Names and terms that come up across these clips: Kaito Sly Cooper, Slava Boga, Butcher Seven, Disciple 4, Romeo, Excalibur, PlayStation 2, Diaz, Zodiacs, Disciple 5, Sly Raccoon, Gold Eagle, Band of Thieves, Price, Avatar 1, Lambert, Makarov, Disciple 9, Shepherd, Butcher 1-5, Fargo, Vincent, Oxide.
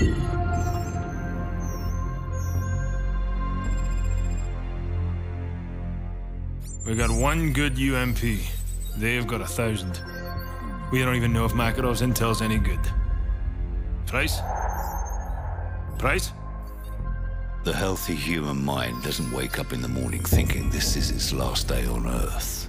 We got one good UMP. They've got 1,000. We don't even know if Makarov's intel's any good. Price? Price? The healthy human mind doesn't wake up in the morning thinking this is its last day on Earth.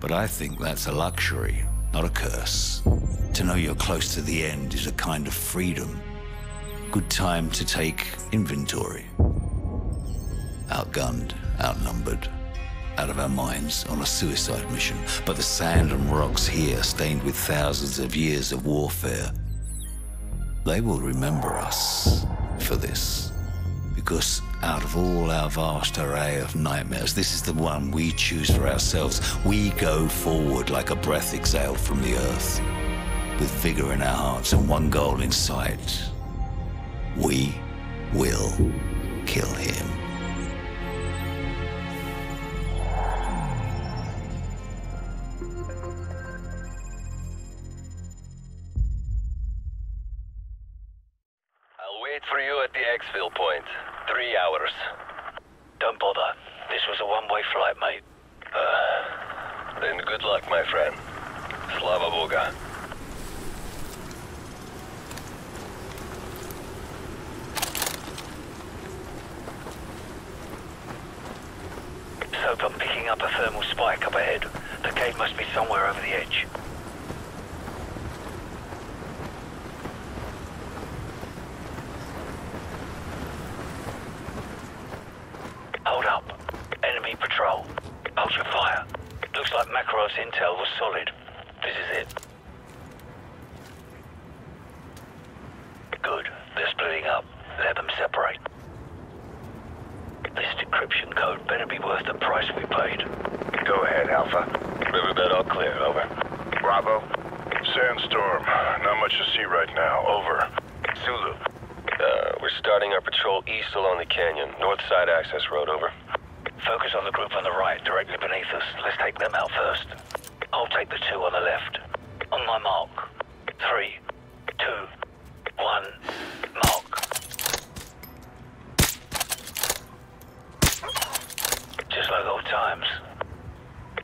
But I think that's a luxury, not a curse. To know you're close to the end is a kind of freedom. Good time to take inventory. Outgunned, outnumbered, out of our minds on a suicide mission. But the sand and rocks here, stained with thousands of years of warfare, they will remember us for this. Because out of all our vast array of nightmares, this is the one we choose for ourselves. We go forward like a breath exhaled from the earth, with vigor in our hearts and one goal in sight. We will kill him. For you at the exfil point. 3 hours. Don't bother. This was a one-way flight, mate. Then good luck, my friend. Slava Boga. Soap, I'm picking up a thermal spike up ahead. The cave must be somewhere over the edge. Makarov's intel was solid. This is it. Good. They're splitting up. Let them separate. This decryption code better be worth the price we paid. Go ahead, Alpha. Riverbed all clear. Over. Bravo. Sandstorm. Not much to see right now. Over. Zulu. We're starting our patrol east along the canyon. North side access road. Over. Focus on the group on the right, directly beneath us. Let's take them out first. I'll take the two on the left. On my mark. 3, 2, 1, mark. Just like old times.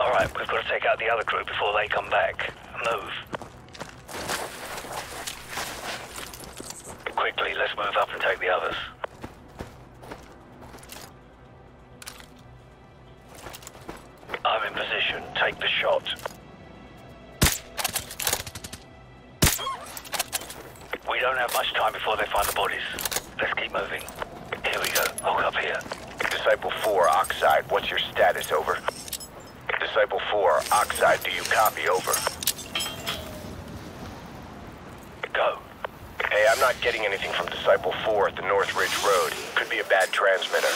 Alright, we've got to take out the other group before they come back. Move. Quickly, let's move up and take the others. I'm in position. Take the shot. We don't have much time before they find the bodies. Let's keep moving. Here we go. Hook up here. Disciple 4, Oxide. What's your status? Over. Disciple 4, Oxide. Do you copy? Over. Go. Hey, I'm not getting anything from Disciple 4 at the North Ridge Road. Could be a bad transmitter.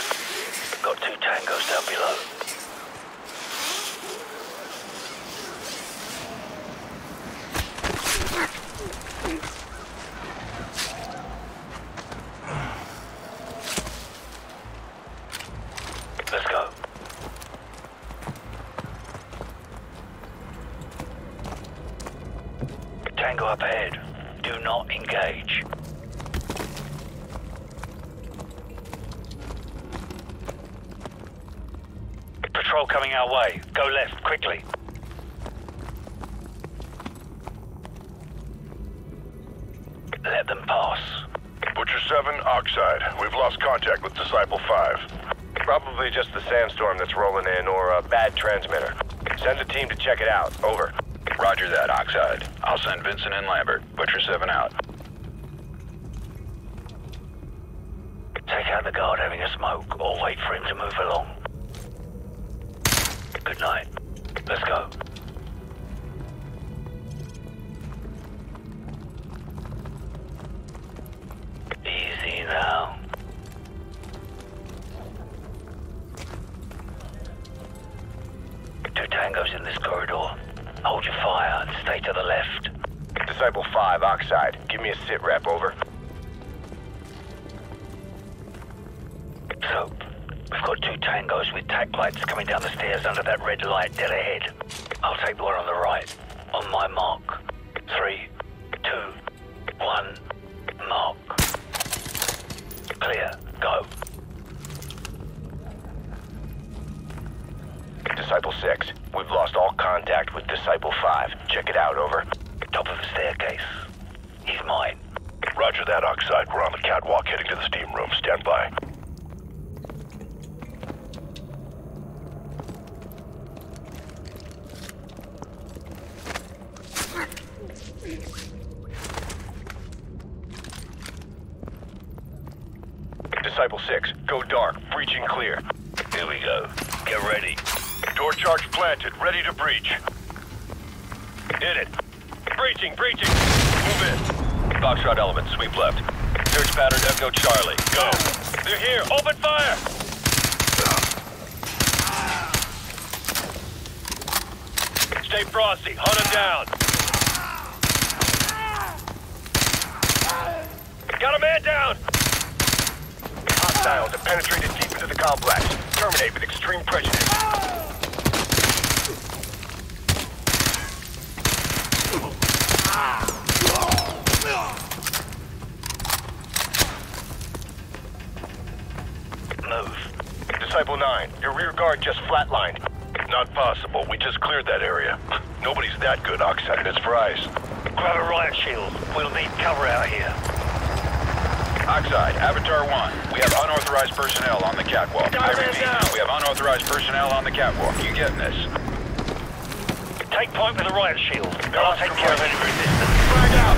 Got 2 tangos down below. Check it out. Over. Roger that, Oxide. I'll send Vincent and Lambert. Butcher 7 out. Take out the guard having a smoke, or wait for him to move along. Good night. Let's go. Easy now. Tangos in this corridor. Hold your fire and stay to the left. Disciple 5, Oxide. Give me a sit rep, over. Soap, we've got 2 tangos with tack lights coming down the stairs under that red light dead ahead. I'll take the one on the right. On my mark. 3, 2, 1, mark. Disciple 6. We've lost all contact with Disciple 5. Check it out, over. Top of the staircase. He's mine. Roger that, Oxide. We're on the catwalk heading to the steam room. Stand by. Disciple 6, go dark, breaching clear. Here we go. Get ready. Door charge planted, ready to breach. Hit it. Breaching, breaching. Move in. Foxtrot element, sweep left. Search pattern, Echo Charlie. Go. They're here. Open fire. Stay frosty. Hunt them down. Got a man down. Hostiles have penetrated deep into the complex. Terminate with extreme prejudice. Move. Disciple 9, your rear guard just flatlined. Not possible. We just cleared that area. Nobody's that good, Oxide. It's Price. Grab a riot shield. We'll need cover out here. Oxide, Avatar 1. We have unauthorized personnel on the catwalk. I repeat, we have unauthorized personnel on the catwalk. You getting this? Take point with the riot shield. I'll take care of any resistance. Frag out!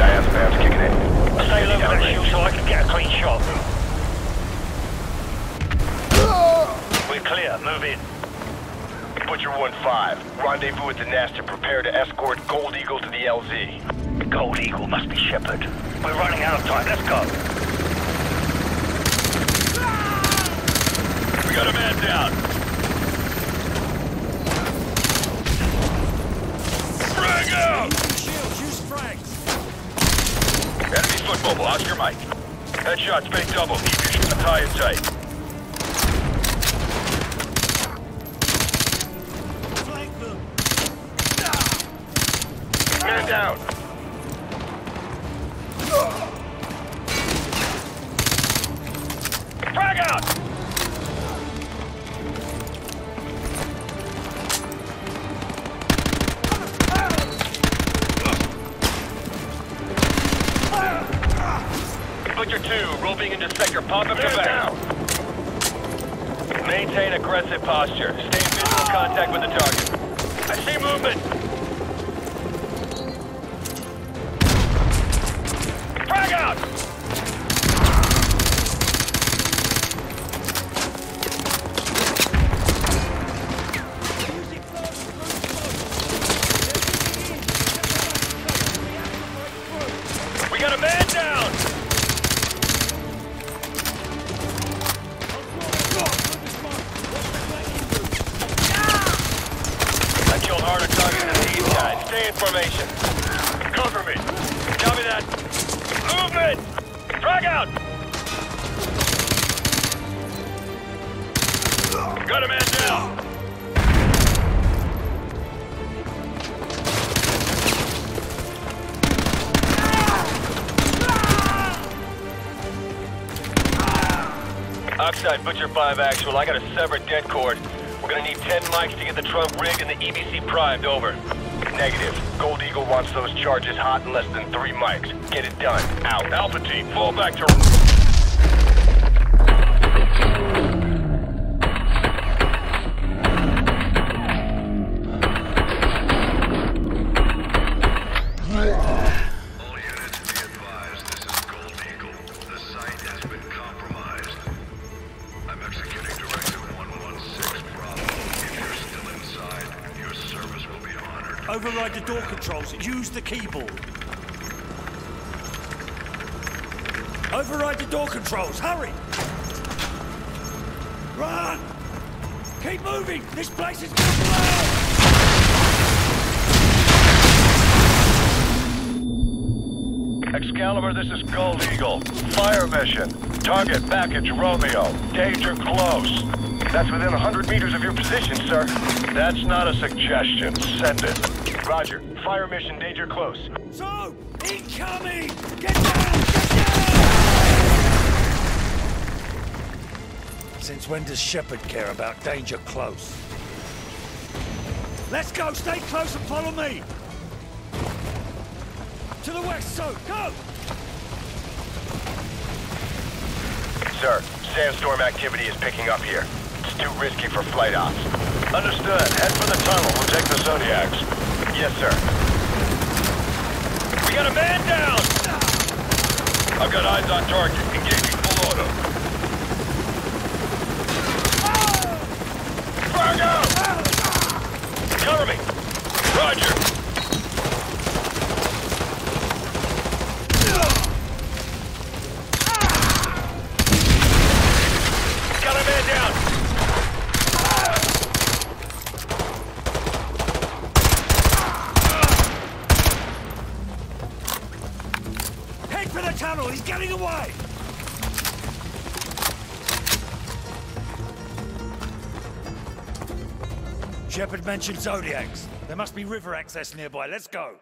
Diaz pads kicking in. I'll stay low with that shield so I can get a clean shot. We're clear. Move in. Butcher 1-5. Rendezvous at the nest and prepare to escort Gold Eagle to the LZ. Gold Eagle must be Shepherd. We're running out of time. Let's go. We got a man down. Frag out! Shields, use frags. Enemy foot mobile. Oscar Mike. Headshots make double. Keep your shots high and tight. Flank them. Man down. Frag out! Butcher 2, roving into sector. Pop him down. Maintain aggressive posture. Stay in visual contact with the target. I see movement. Frag out! We got a man down! I killed harder target than the east side. Stay in formation. Cover me. Copy that. Movement! Frag out! Got a man down! Oxide, Butcher 5 actual. I got a severed dead cord. We're gonna need 10 mics to get the trunk rigged and the EBC primed, over. Negative. Gold Eagle wants those charges hot in less than 3 mics. Get it done. Out. Alpha team, fall back to... All units be advised, this is Gold Eagle. The site has been compromised. I'm executing directive 116 Bravo. If you're still inside, your service will be honored. Override the door controls. Use the keyboard. Override the door controls. Hurry! Run! Keep moving! This place is gonna blow! Excalibur, this is Gold Eagle. Fire mission. Target package Romeo. Danger close. That's within 100 meters of your position, sir. That's not a suggestion. Send it. Roger. Fire mission. Danger close. So, incoming! Get down! Since when does Shepherd care about danger close? Let's go. Stay close and follow me. To the west, so go. Sir, sandstorm activity is picking up here. It's too risky for flight ops. Understood. Head for the tunnel. We'll take the Zodiacs. Yes, sir. We got a man down. I've got eyes on target. Engaging full auto. Fargo! Cover me. Roger. Got a man down. Head for the tunnel. He's getting away. Shepherd mentioned Zodiacs. There must be river access nearby. Let's go.